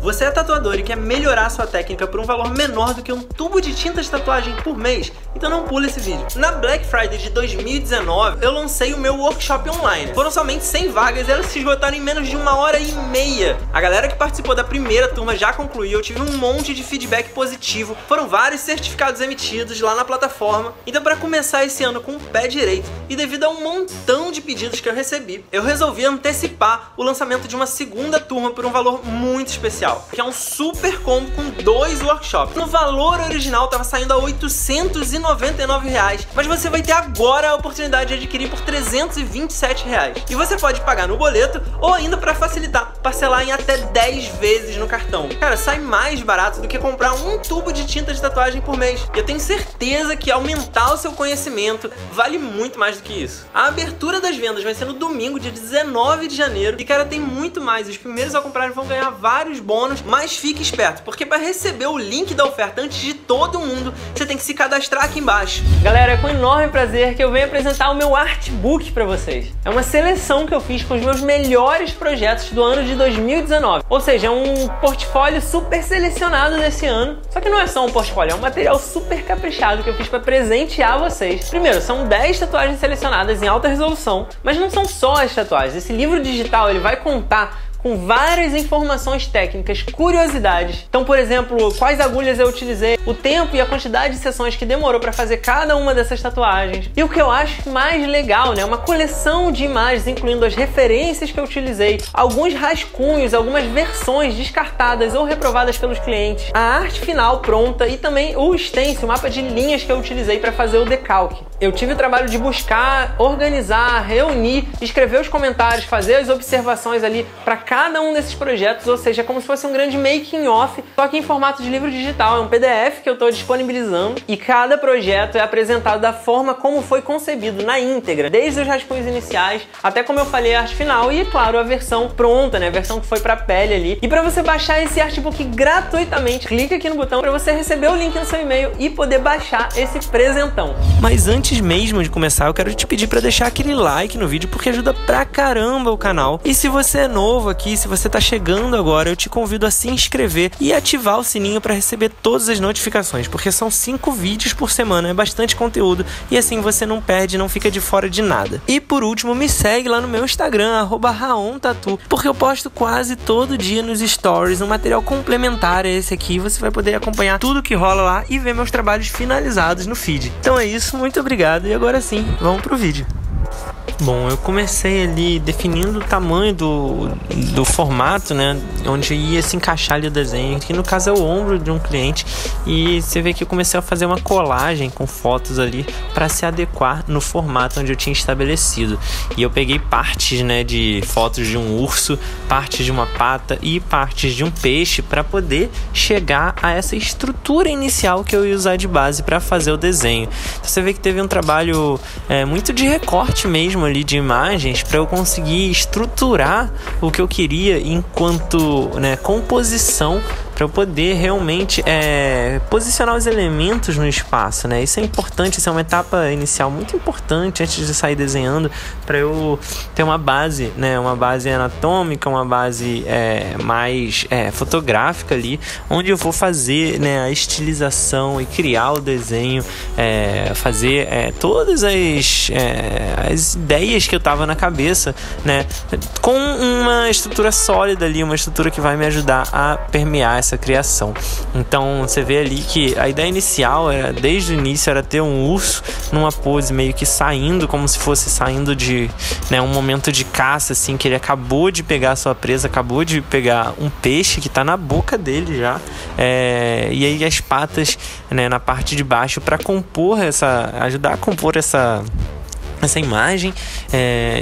Você é tatuador e quer melhorar sua técnica por um valor menor do que um tubo de tinta de tatuagem por mês? Então não pula esse vídeo. Na Black Friday de 2019, eu lancei o meu workshop online. Foram somente 100 vagas e elas se esgotaram em menos de 1h30. A galera que participou da primeira turma já concluiu, eu tive um monte de feedback positivo, foram vários certificados emitidos lá na plataforma. Então para começar esse ano com o pé direito, e devido a um montão de pedidos que eu recebi, eu resolvi antecipar o lançamento de uma segunda turma por um valor muito especial, que é um super combo com 2 workshops. No valor original estava saindo a R$899, mas você vai ter agora a oportunidade de adquirir por R$327. E você pode pagar no boleto ou ainda, para facilitar, parcelar em até 10 vezes no cartão. Cara, sai mais barato do que comprar um tubo de tinta de tatuagem por mês. E eu tenho certeza que aumentar o seu conhecimento vale muito mais do que isso. A abertura das vendas vai ser no domingo, dia 19 de janeiro. E cara, tem muito mais. Os primeiros a comprarem vão ganhar vários bônus, mas fique esperto, porque para receber o link da oferta antes de todo mundo, você tem que se cadastrar aqui embaixo. Galera, é com enorme prazer que eu venho apresentar o meu artbook para vocês. É uma seleção que eu fiz com os meus melhores projetos do ano de 2019. Ou seja, é um portfólio super selecionado desse ano. Só que não é só um portfólio, é um material super caprichado que eu fiz para presentear vocês. Primeiro, são 10 tatuagens selecionadas em alta resolução, mas não são só as tatuagens. Esse livro digital, ele vai contar com várias informações técnicas, curiosidades. Então, por exemplo, quais agulhas eu utilizei, o tempo e a quantidade de sessões que demorou para fazer cada uma dessas tatuagens. E o que eu acho mais legal, né, uma coleção de imagens, incluindo as referências que eu utilizei, alguns rascunhos, algumas versões descartadas ou reprovadas pelos clientes, a arte final pronta e também o stencil, o mapa de linhas que eu utilizei para fazer o decalque. Eu tive o trabalho de buscar, organizar, reunir, escrever os comentários, fazer as observações ali para cada um desses projetos, ou seja, é como se fosse um grande making-off, só que em formato de livro digital, é um PDF que eu estou disponibilizando, e cada projeto é apresentado da forma como foi concebido, na íntegra, desde os rascunhos iniciais, até, como eu falei, a arte final e, claro, a versão pronta, né, a versão que foi pra pele ali. E para você baixar esse artbook gratuitamente, clica aqui no botão para você receber o link no seu e-mail e poder baixar esse presentão. Mas antes mesmo de começar, eu quero te pedir para deixar aquele like no vídeo, porque ajuda pra caramba o canal, e se você é novo aqui, se você tá chegando agora, eu te convido a se inscrever e ativar o sininho para receber todas as notificações, porque são 5 vídeos por semana, é bastante conteúdo, e assim você não perde, não fica de fora de nada. E por último, me segue lá no meu Instagram, @raomtattoo, porque eu posto quase todo dia nos stories um material complementar a esse aqui, você vai poder acompanhar tudo que rola lá e ver meus trabalhos finalizados no feed. Então é isso, muito obrigado, e agora sim, vamos pro vídeo. Bom, eu comecei ali definindo o tamanho do formato, né, onde ia se encaixar ali o desenho, que no caso é o ombro de um cliente, e você vê que eu comecei a fazer uma colagem com fotos ali para se adequar no formato onde eu tinha estabelecido. E eu peguei partes, né, de fotos de um urso, partes de uma pata e partes de um peixe para poder chegar a essa estrutura inicial que eu ia usar de base para fazer o desenho. Então, você vê que teve um trabalho muito de recorte mesmo ali de imagens para eu conseguir estruturar o que eu queria enquanto, né, composição, para eu poder realmente posicionar os elementos no espaço, né? Isso é importante, isso é uma etapa inicial muito importante antes de sair desenhando, para eu ter uma base, né? Uma base anatômica, uma base mais fotográfica ali, onde eu vou fazer, né, a estilização e criar o desenho, fazer todas as ideias que eu tava na cabeça, né? Com uma estrutura sólida ali, uma estrutura que vai me ajudar a permear essa criação. Então você vê ali que a ideia inicial era, desde o início, era ter um urso numa pose meio que saindo, como se fosse saindo de, né, um momento de caça, assim, que ele acabou de pegar a sua presa, acabou de pegar um peixe que tá na boca dele já, e aí as patas, né, na parte de baixo, para compor essa, ajudar a compor essa essa imagem,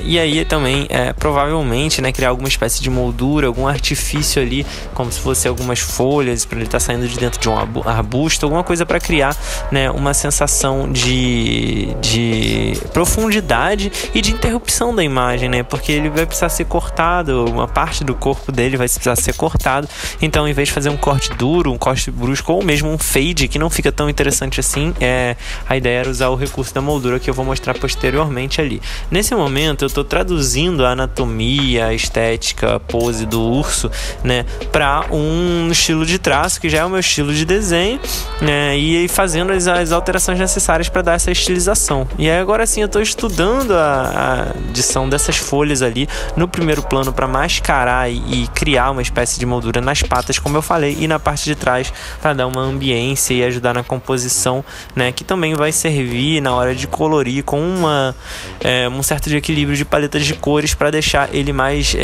e aí também provavelmente, né, criar alguma espécie de moldura, algum artifício ali, como se fosse algumas folhas, para ele estar saindo de dentro de um arbusto, alguma coisa para criar, né, uma sensação de profundidade e de interrupção da imagem, né, porque ele vai precisar ser cortado, uma parte do corpo dele vai precisar ser cortado. Então, em vez de fazer um corte duro, um corte brusco ou mesmo um fade, que não fica tão interessante assim, a ideia era usar o recurso da moldura, que eu vou mostrar posteriormente ali. Nesse momento eu estou traduzindo a anatomia, a estética, a pose do urso, né, para um estilo de traço que já é o meu estilo de desenho, né, e fazendo as alterações necessárias para dar essa estilização. E aí, agora sim, eu estou estudando a adição dessas folhas ali no primeiro plano para mascarar e criar uma espécie de moldura nas patas, como eu falei, e na parte de trás para dar uma ambiência e ajudar na composição, né, que também vai servir na hora de colorir com um certo de equilíbrio de paletas de cores, para deixar ele mais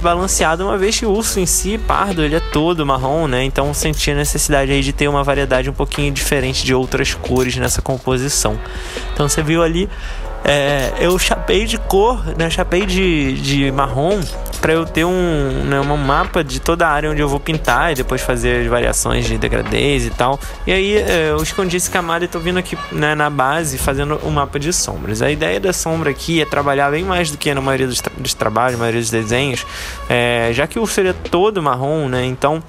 balanceado, uma vez que o urso em si, pardo, ele é todo marrom, né? Então senti a necessidade aí de ter uma variedade um pouquinho diferente de outras cores nessa composição. Então você viu ali, eu chapei de cor, né? Chapei de marrom, para eu ter um mapa de toda a área onde eu vou pintar e depois fazer as variações de degradês e tal. E aí eu escondi esse camada e tô vindo aqui, né, na base, fazendo um mapa de sombras. A ideia da sombra aqui é trabalhar bem mais do que na maioria dos trabalhos, na maioria dos desenhos, já que o urso é todo marrom, né? Então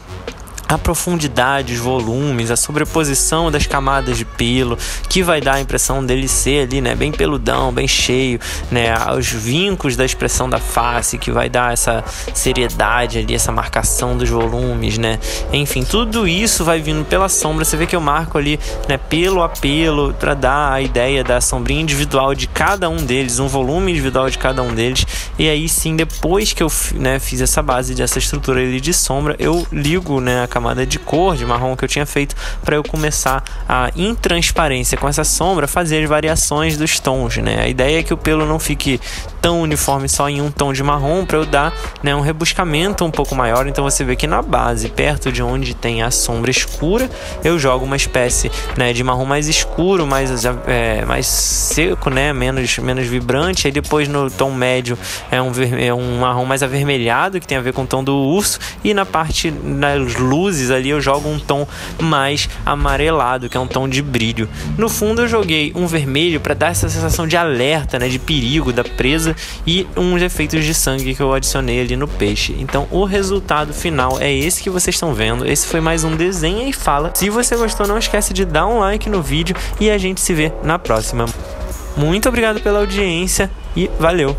a profundidade, os volumes, a sobreposição das camadas de pelo, que vai dar a impressão dele ser ali, né, bem peludão, bem cheio, né, os vincos da expressão da face, que vai dar essa seriedade ali, essa marcação dos volumes, né, enfim, tudo isso vai vindo pela sombra. Você vê que eu marco ali, né, pelo a pelo, para dar a ideia da sombrinha individual de cada um deles, um volume individual de cada um deles. E aí sim, depois que eu, né, fiz essa base dessa estrutura ali de sombra, eu ligo, né, a camada de cor, de marrom, que eu tinha feito, para eu começar a, em transparência com essa sombra, fazer as variações dos tons, né? A ideia é que o pelo não fique tão uniforme só em um tom de marrom, para eu dar, né, um rebuscamento um pouco maior. Então você vê que na base, perto de onde tem a sombra escura, eu jogo uma espécie, né, de marrom mais escuro, mais seco, né, menos vibrante. Aí depois no tom médio é um marrom mais avermelhado, que tem a ver com o tom do urso, e na parte das luzes ali eu jogo um tom mais amarelado, que é um tom de brilho. No fundo eu joguei um vermelho para dar essa sensação de alerta, né, de perigo, da presa, e uns efeitos de sangue que eu adicionei ali no peixe. Então o resultado final é esse que vocês estão vendo. Esse foi mais um Desenha e Fala. Se você gostou, não esquece de dar um like no vídeo, e a gente se vê na próxima. Muito obrigado pela audiência e valeu!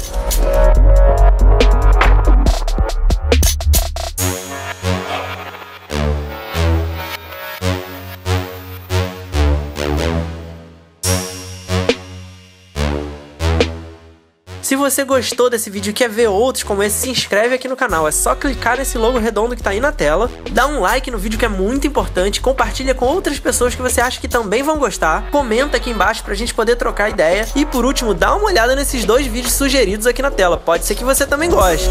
Se você gostou desse vídeo e quer ver outros como esse, se inscreve aqui no canal. É só clicar nesse logo redondo que tá aí na tela, dá um like no vídeo, que é muito importante, compartilha com outras pessoas que você acha que também vão gostar, comenta aqui embaixo pra gente poder trocar ideia, e por último, dá uma olhada nesses dois vídeos sugeridos aqui na tela, pode ser que você também goste.